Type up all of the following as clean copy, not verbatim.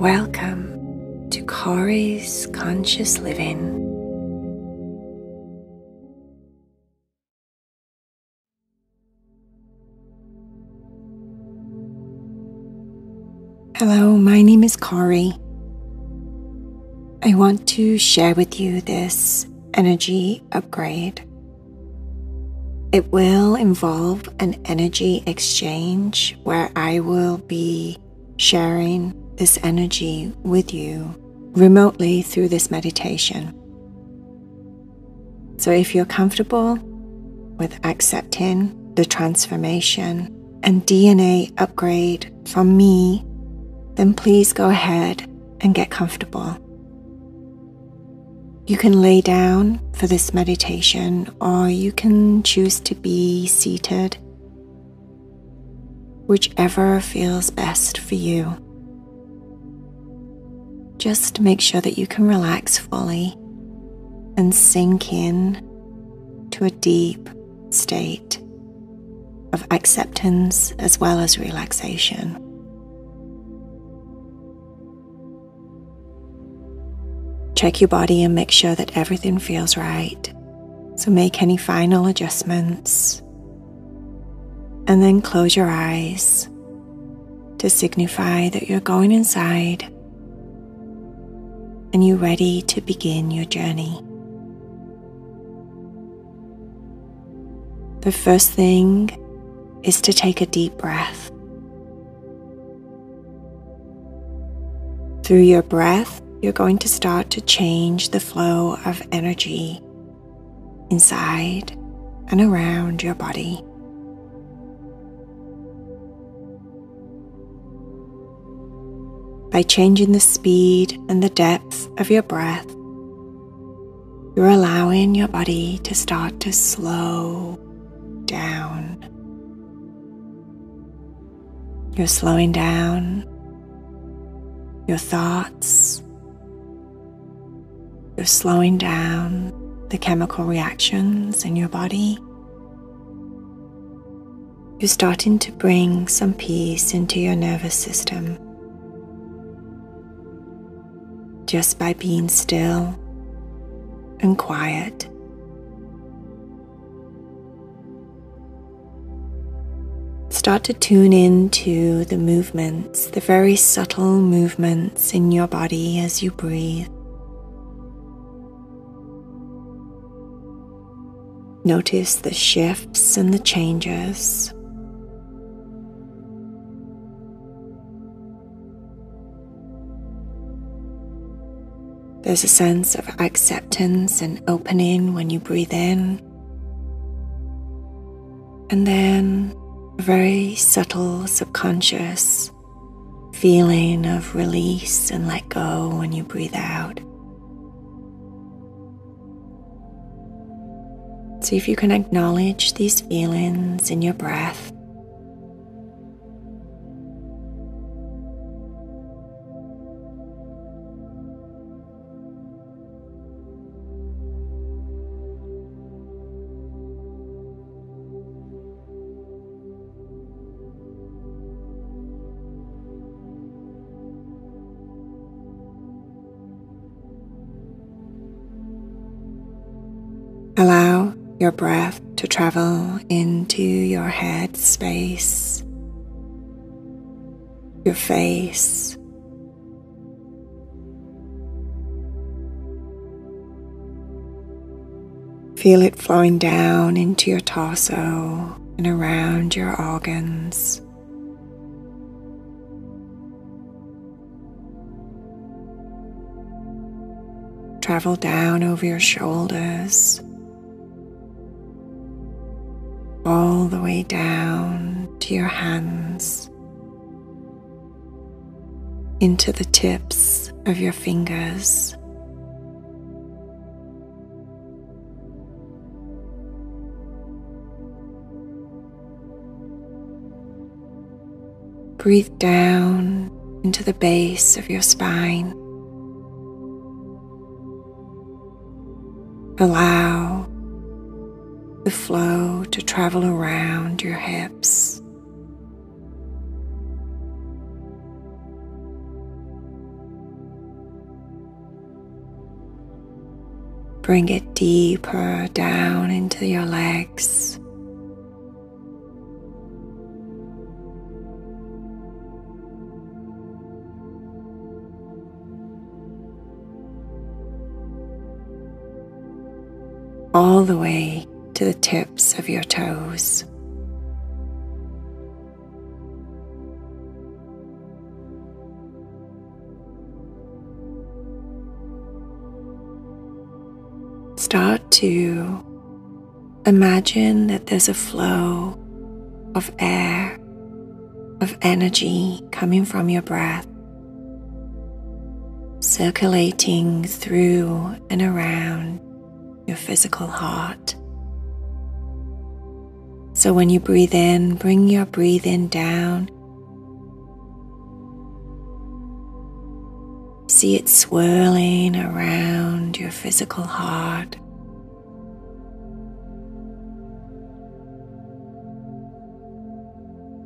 Welcome to Cory's Conscious Living. Hello, my name is Cory. I want to share with you this energy upgrade. It will involve an energy exchange where I will be sharing this energy with you remotely through this meditation. So if you're comfortable with accepting the transformation and DNA upgrade from me, then please go ahead and get comfortable. You can lay down for this meditation, or you can choose to be seated, whichever feels best for you. Just make sure that you can relax fully and sink in to a deep state of acceptance as well as relaxation. Check your body and make sure that everything feels right. So make any final adjustments. And then close your eyes to signify that you're going inside and you're ready to begin your journey. The first thing is to take a deep breath. Through your breath, you're going to start to change the flow of energy inside and around your body. By changing the speed and the depth of your breath, you're allowing your body to start to slow down. You're slowing down your thoughts. You're slowing down the chemical reactions in your body. You're starting to bring some peace into your nervous system just by being still and quiet. Start to tune into the movements, the very subtle movements in your body as you breathe. Notice the shifts and the changes. There's a sense of acceptance and opening when you breathe in. And then a very subtle subconscious feeling of release and let go when you breathe out. See if you can acknowledge these feelings in your breath. Allow your breath to travel into your head space, your face, feel it flowing down into your torso and around your organs. Travel down over your shoulders, all the way down to your hands, into the tips of your fingers. Breathe down into the base of your spine. Allow the flow to travel around your hips, Bring it deeper down into your legs. All the way to the tips of your toes. Start to imagine that there's a flow of air, of energy coming from your breath, circulating through and around your physical heart. So when you breathe in, bring your breathing down. See it swirling around your physical heart.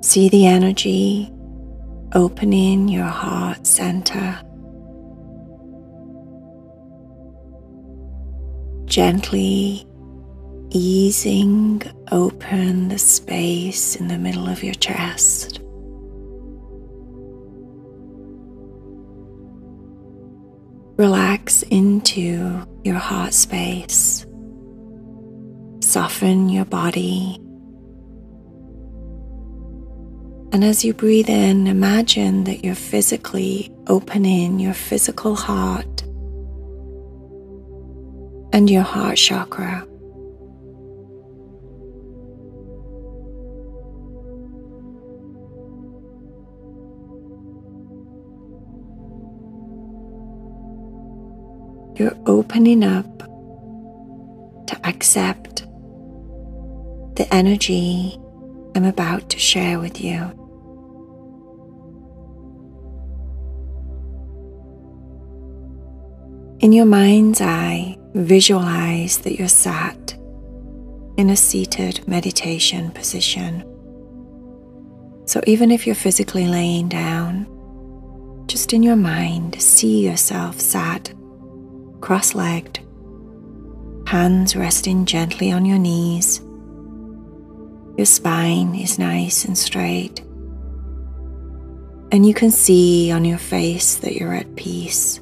See the energy opening your heart center, gently easing open the space in the middle of your chest. Relax into your heart space. Soften your body. And as you breathe in, imagine that you're physically opening your physical heart and your heart chakra. You're opening up to accept the energy I'm about to share with you. In your mind's eye, visualize that you're sat in a seated meditation position. So even if you're physically laying down, just in your mind, see yourself sat cross-legged, hands resting gently on your knees. Your spine is nice and straight, and you can see on your face that you're at peace.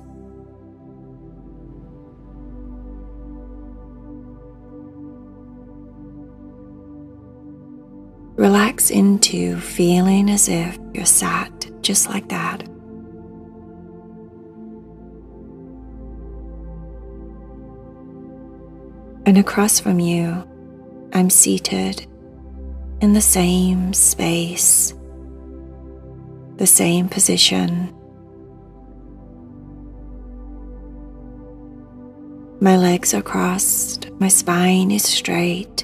Relax into feeling as if you're sat just like that. And across from you, I'm seated in the same space, the same position. My legs are crossed, my spine is straight,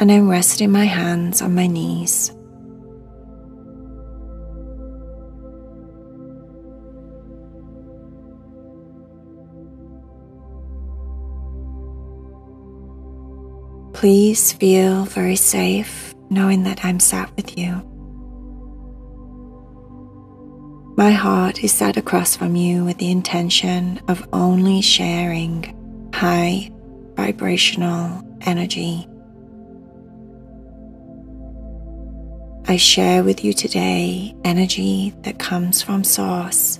and I'm resting my hands on my knees. Please feel very safe knowing that I'm sat with you. My heart is sat across from you with the intention of only sharing high vibrational energy. I share with you today energy that comes from Source,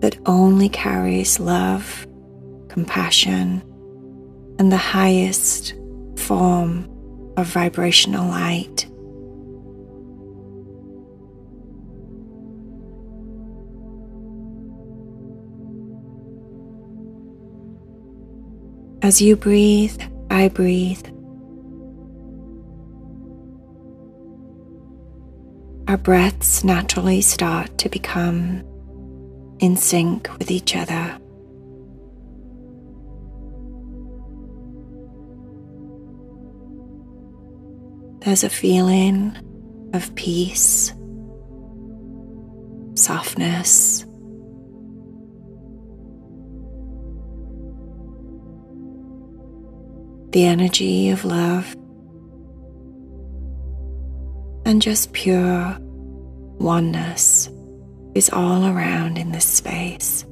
that only carries love, compassion, and the highest form of vibrational light. As you breathe, I breathe. Our breaths naturally start to become in sync with each other. There's a feeling of peace, softness. The energy of love and just pure oneness. is all around in this space.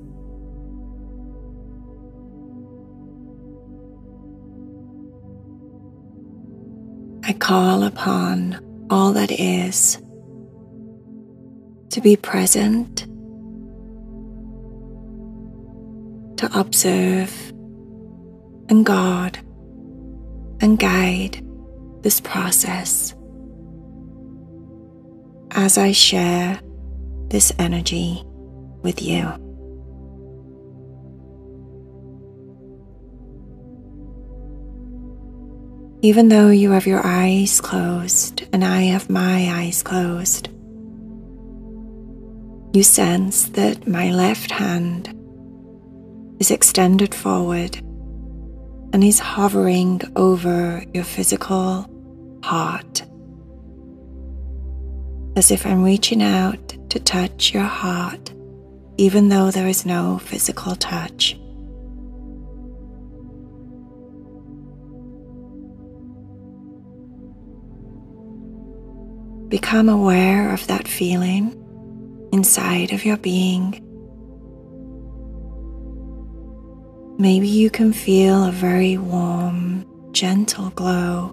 I call upon all that is to be present, to observe and guard and guide this process as I share this energy with you. Even though you have your eyes closed and I have my eyes closed, you sense that my left hand is extended forward and is hovering over your physical heart, as if I'm reaching out to touch your heart, even though there is no physical touch. Become aware of that feeling inside of your being. Maybe you can feel a very warm, gentle glow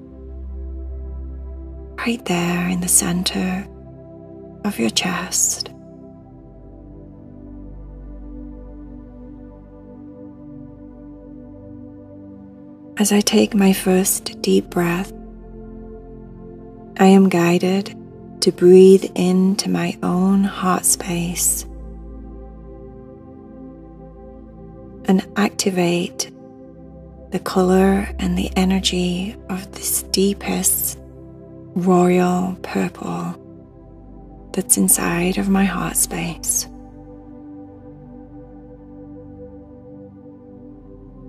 right there in the center of your chest. As I take my first deep breath, I am guided to breathe into my own heart space and activate the color and the energy of this deepest royal purple that's inside of my heart space.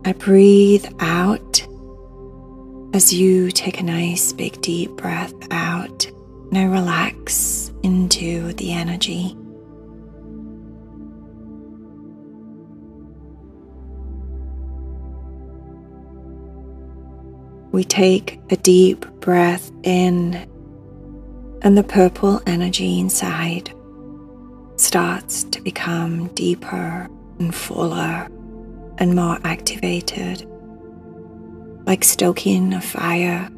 I breathe out as you take a nice big deep breath out, and I relax into the energy. We take a deep breath in, and the purple energy inside starts to become deeper and fuller and more activated, like stoking a fire.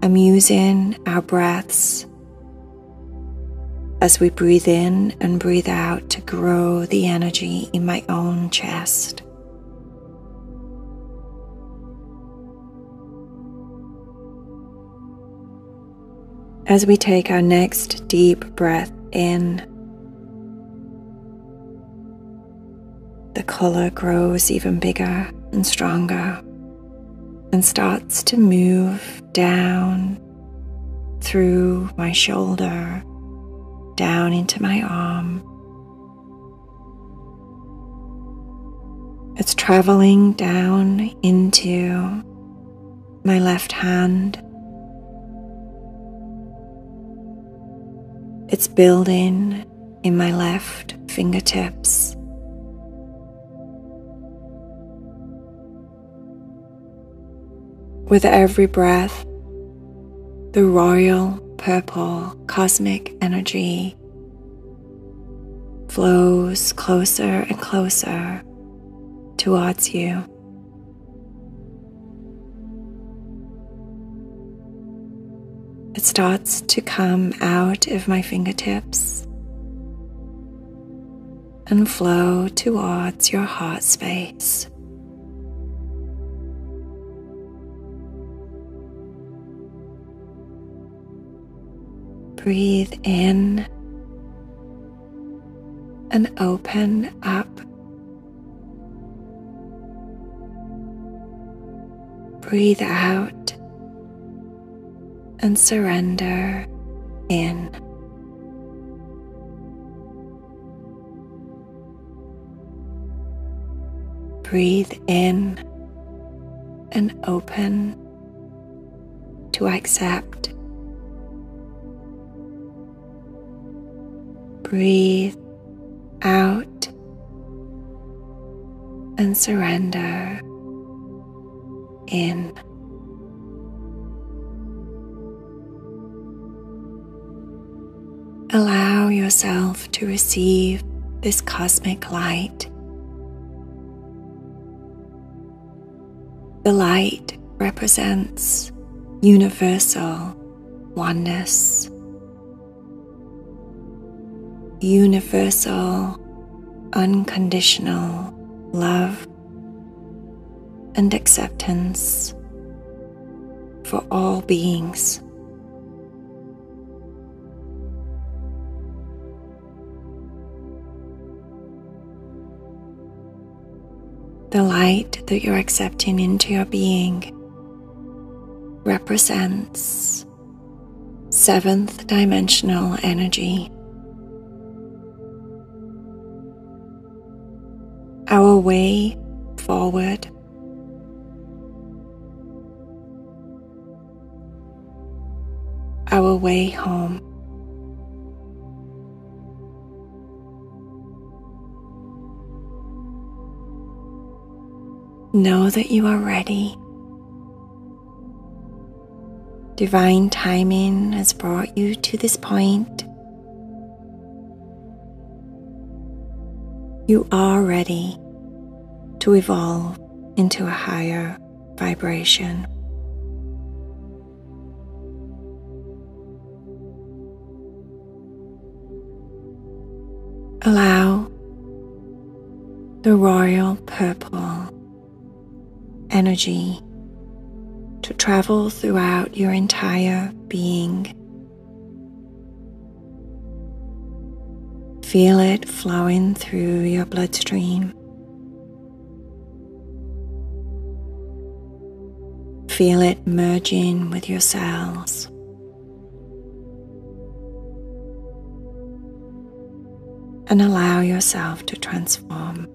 I'm using our breaths as we breathe in and breathe out to grow the energy in my own chest. As we take our next deep breath in, the color grows even bigger and stronger and starts to move down through my shoulder, down into my arm. It's traveling down into my left hand. It's building in my left fingertips. With every breath, the royal purple cosmic energy flows closer and closer towards you. It starts to come out of my fingertips and flow towards your heart space. Breathe in and open up. Breathe out and surrender in. Breathe in and open to accept. Breathe out and surrender in. Allow yourself to receive this cosmic light. The light represents universal oneness, universal unconditional love and acceptance for all beings. The light that you're accepting into your being represents 7th dimensional energy. Our way forward. Our way home. Know that you are ready. Divine timing has brought you to this point. You are ready to evolve into a higher vibration. Allow the royal purple energy to travel throughout your entire being. Feel it flowing through your bloodstream. Feel it merging with your cells. And allow yourself to transform.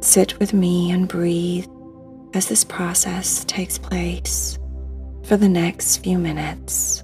Sit with me and breathe as this process takes place for the next few minutes.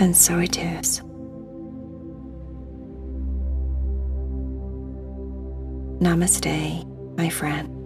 And so it is. Namaste, my friend.